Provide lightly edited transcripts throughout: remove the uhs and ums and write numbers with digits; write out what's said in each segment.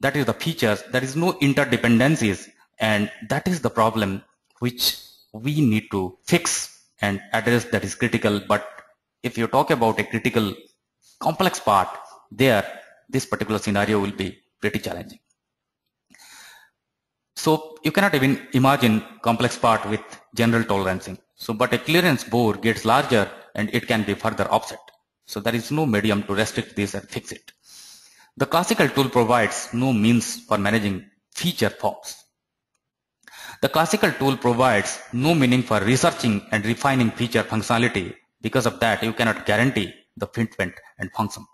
That is the features. There is no interdependencies, and that is the problem which we need to fix and address. That is critical. But if you talk about a critical complex part, there this particular scenario will be pretty challenging. So you cannot even imagine complex part with general tolerancing. So but a clearance bore gets larger and it can be further offset. So there is no medium to restrict this and fix it. The classical tool provides no means for managing feature forms. The classical tool provides no meaning for researching and refining feature functionality. Because of that, you cannot guarantee the fitment and function.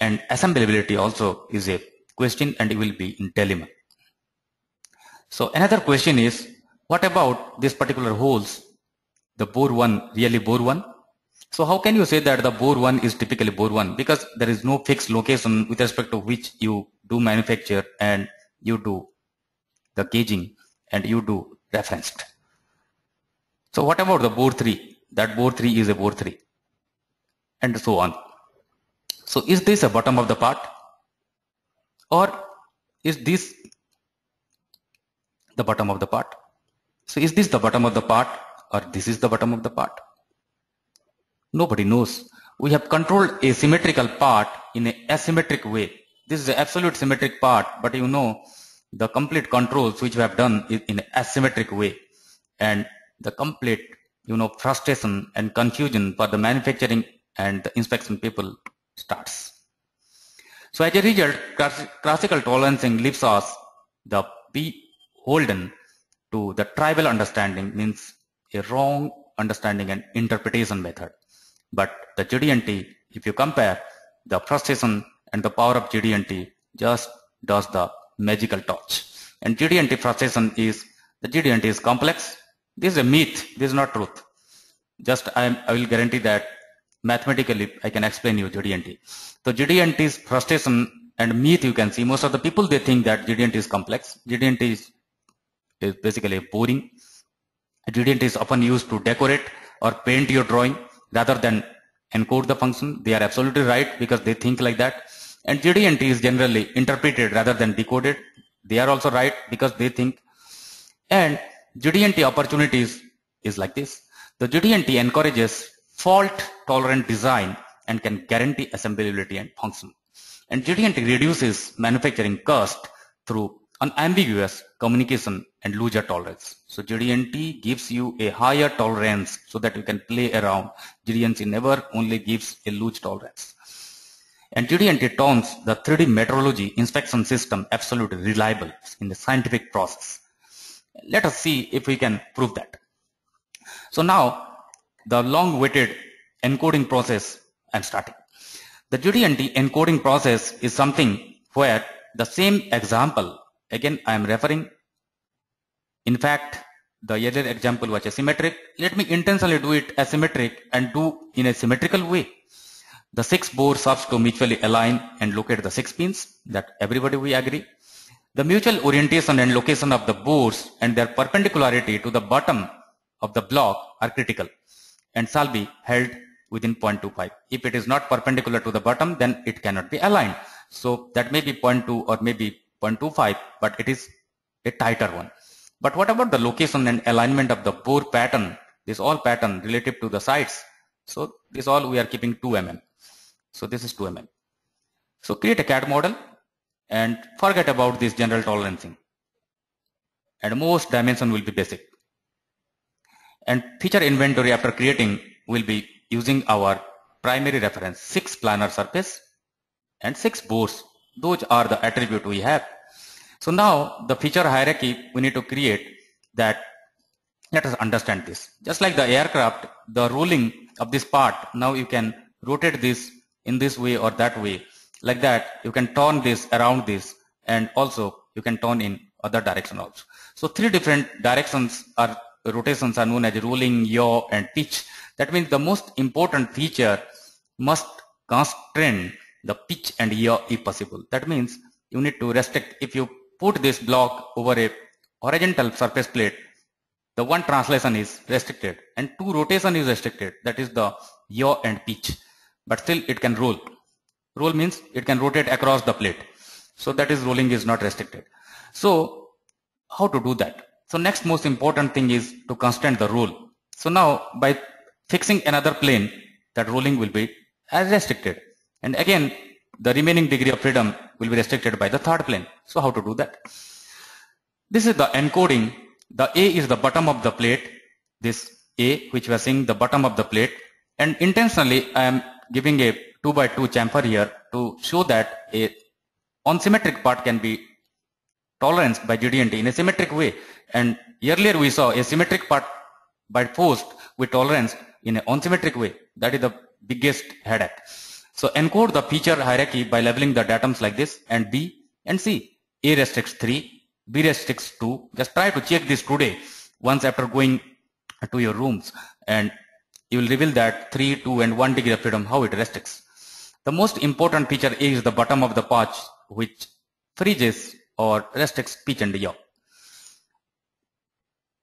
And assemblability also is a question, and it will be in dilemma. So another question is, what about this particular holes? The bore one really bore one? So how can you say that the bore one is typically bore one? Because there is no fixed location with respect to which you do manufacture and you do the gauging and you do referenced. So what about the bore three? That bore three is a bore three, and so on. So is this a bottom of the part, or is this the bottom of the part? So is this the bottom of the part, or this is the bottom of the part? Nobody knows. We have controlled a symmetrical part in an asymmetric way. This is an absolute symmetric part, but you know the complete controls which we have done is in an asymmetric way, and the complete frustration and confusion for the manufacturing and the inspection people starts. So as a result, classical tolerancing leaves us the beholden to the tribal understanding, means a wrong understanding and interpretation method. But the GD&T, if you compare the frustration and the power of GD&T, just does the magical touch. And GD&T frustration is, the GD&T is complex. This is a myth. This is not truth. Just I will guarantee that mathematically I can explain you GD&T. So GD&T's frustration and myth you can see. Most of the people, they think that GD&T is complex. GD&T is basically boring. GD&T is often used to decorate or paint your drawing rather than encode the function. They are absolutely right because they think like that. And GD&T is generally interpreted rather than decoded. They are also right because they think. And GD&T opportunities is like this. The GD&T encourages fault-tolerant design and can guarantee assemblability and function. And GD&T reduces manufacturing cost through unambiguous communication and looser tolerance. So GD&T gives you a higher tolerance so that you can play around. GD&T never only gives a loose tolerance. And GD&T turns the 3D metrology inspection system absolutely reliable in the scientific process. Let us see if we can prove that. So now the long-awaited encoding process I'm starting. The GD&T encoding process is something where the same example, again I am referring, in fact the earlier example was asymmetric. Let me intentionally do it asymmetric and do in a symmetrical way. The 6 bore subs to mutually align and locate the 6 pins, that everybody we agree. The mutual orientation and location of the bores and their perpendicularity to the bottom of the block are critical and shall be held within 0.25. If it is not perpendicular to the bottom, then it cannot be aligned. So that may be 0.2 or maybe 0.25, but it is a tighter one. But what about the location and alignment of the bore pattern? This all pattern relative to the sides. So this all we are keeping 2 mm. So this is 2 mm. So create a CAD model and forget about this general tolerancing, and most dimension will be basic, and feature inventory after creating will be using our primary reference, 6 planar surface and 6 bores. Those are the attribute we have. So now the feature hierarchy we need to create. That let us understand this. Just like the aircraft, the rolling of this part, now you can rotate this in this way or that way. Like that, you can turn this around this, and also you can turn in other direction also. So 3 different directions or rotations are known as rolling, yaw, and pitch. That means the most important feature must constrain the pitch and yaw if possible. That means you need to restrict. If you put this block over a horizontal surface plate, the one translation is restricted and 2 rotation is restricted. That is the yaw and pitch. But still it can roll. Roll means it can rotate across the plate. So that is rolling is not restricted. So how to do that? So next most important thing is to constrain the roll. So now by fixing another plane, that rolling will be as restricted. And again, the remaining degree of freedom will be restricted by the third plane. So how to do that? This is the encoding. The A is the bottom of the plate. This A, which we are seeing, the bottom of the plate. And intentionally, I am giving a 2x2 chamfer here to show that a unsymmetric part can be toleranced by GD&T in a symmetric way. And earlier we saw a symmetric part by force with tolerance in an unsymmetric way. That is the biggest headache. So encode the feature hierarchy by leveling the datums like this, and B and C. A restricts 3, B restricts 2. Just try to check this today once after going to your rooms, and you will reveal that 3, 2 and 1 degree of freedom, how it restricts. The most important feature A is the bottom of the patch, which freezes or restricts pitch and yaw.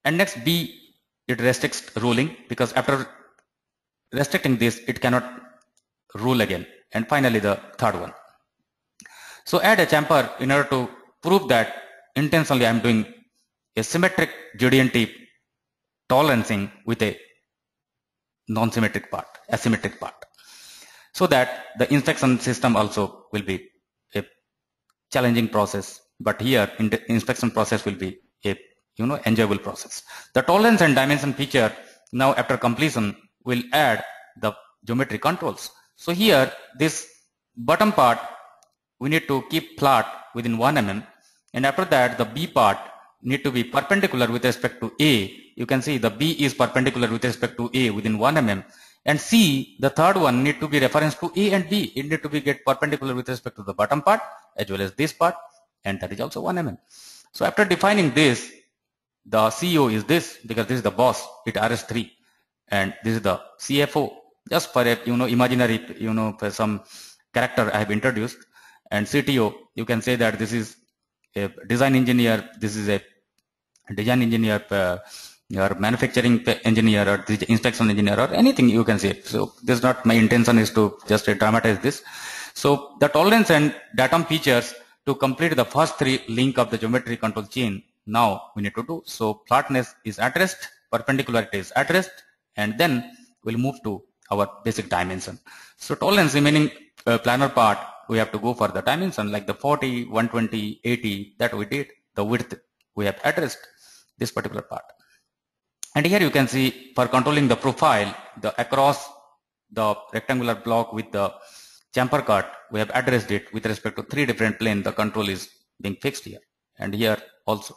And next B, it restricts rolling, because after restricting this, it cannot roll again. And finally the third one. So add a chamfer in order to prove that intentionally I am doing a symmetric GD&T tolerancing with a non-symmetric part, asymmetric part, so that the inspection system also will be a challenging process, but here in the inspection process will be a enjoyable process. The tolerance and dimension feature now after completion will add the geometry controls. So here this bottom part we need to keep flat within 1 mm, and after that the B part need to be perpendicular with respect to A. You can see the B is perpendicular with respect to A within 1 mm, and C, the third one, need to be reference to A and B. It need to be get perpendicular with respect to the bottom part as well as this part, and that is also 1 mm. So after defining this, the CO is this, because this is the boss, it RS3, and this is the CFO, just for a imaginary for some character I have introduced. And CTO, you can say that this is a design engineer, this is a design engineer, your manufacturing engineer, or the inspection engineer, or anything you can say. So this is not my intention is to just dramatize this. So the tolerance and datum features to complete the first three link of the geometry control chain. Now we need to do so. Flatness is addressed, perpendicularity is addressed, and then we'll move to our basic dimension. So tolerance remaining planar part, we have to go for the dimension like the 40, 120, 80 that we did. The width we have addressed this particular part. And here you can see for controlling the profile, the across the rectangular block with the chamfer cut, we have addressed it with respect to 3 different planes. The control is being fixed here and here also.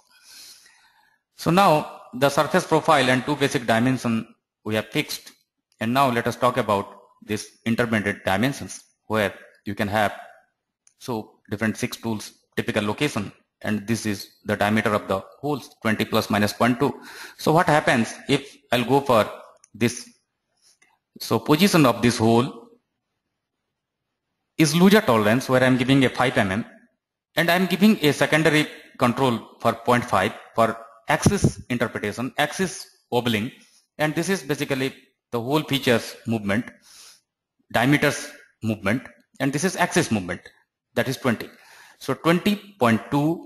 So now the surface profile and 2 basic dimensions we have fixed. And now let us talk about this intermediate dimensions, where you can have so different 6 tools, typical location. And this is the diameter of the holes, 20 plus minus 0.2. So what happens if I'll go for this? So position of this hole is looser tolerance, where I'm giving a 5 mm, and I'm giving a secondary control for 0.5 for axis interpretation, axis wobbling, and this is basically the whole features movement, diameters movement, and this is axis movement, that is 20. So 20.2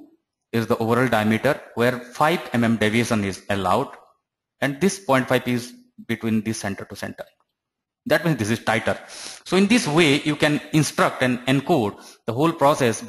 is the overall diameter, where 5 mm deviation is allowed, and this 0.5 is between the center to center. That means this is tighter. So in this way you can instruct and encode the whole process.